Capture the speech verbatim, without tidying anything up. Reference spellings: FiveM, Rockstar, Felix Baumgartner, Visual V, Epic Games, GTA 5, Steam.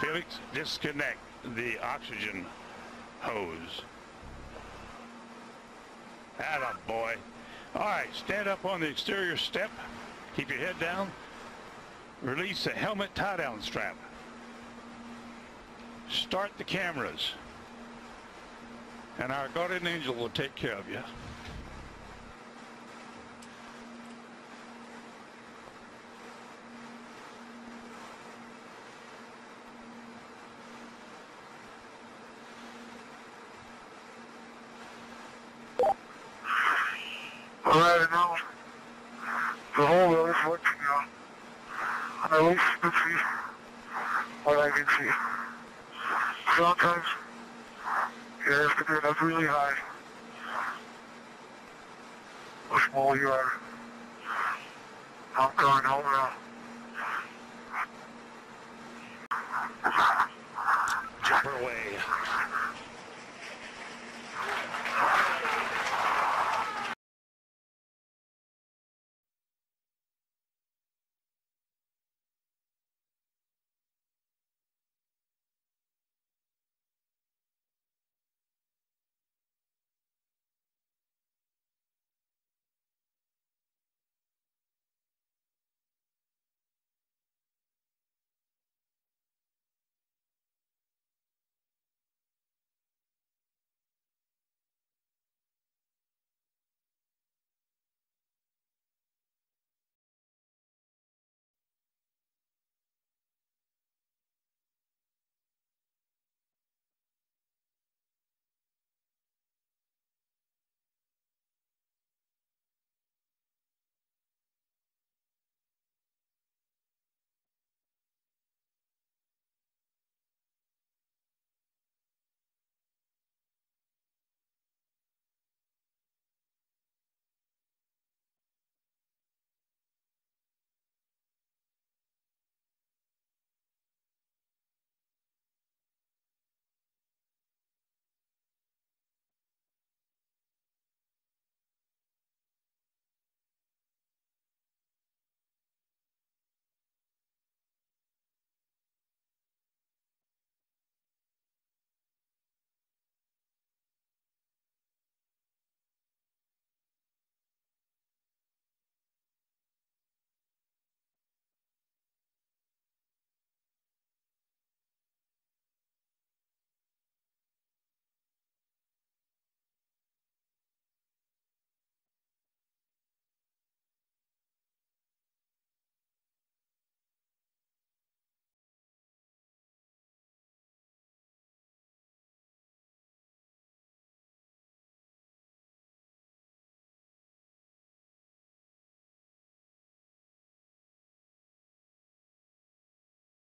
Felix, disconnect the oxygen hose. Atta boy. All right, stand up on the exterior step. Keep your head down. Release the helmet tie-down strap. Start the cameras. And our guardian angel will take care of you. Alright, now, the whole road is what you know. I wish you could see what I can see. Sometimes, you have to get up really high. How small you are. I'm going home now.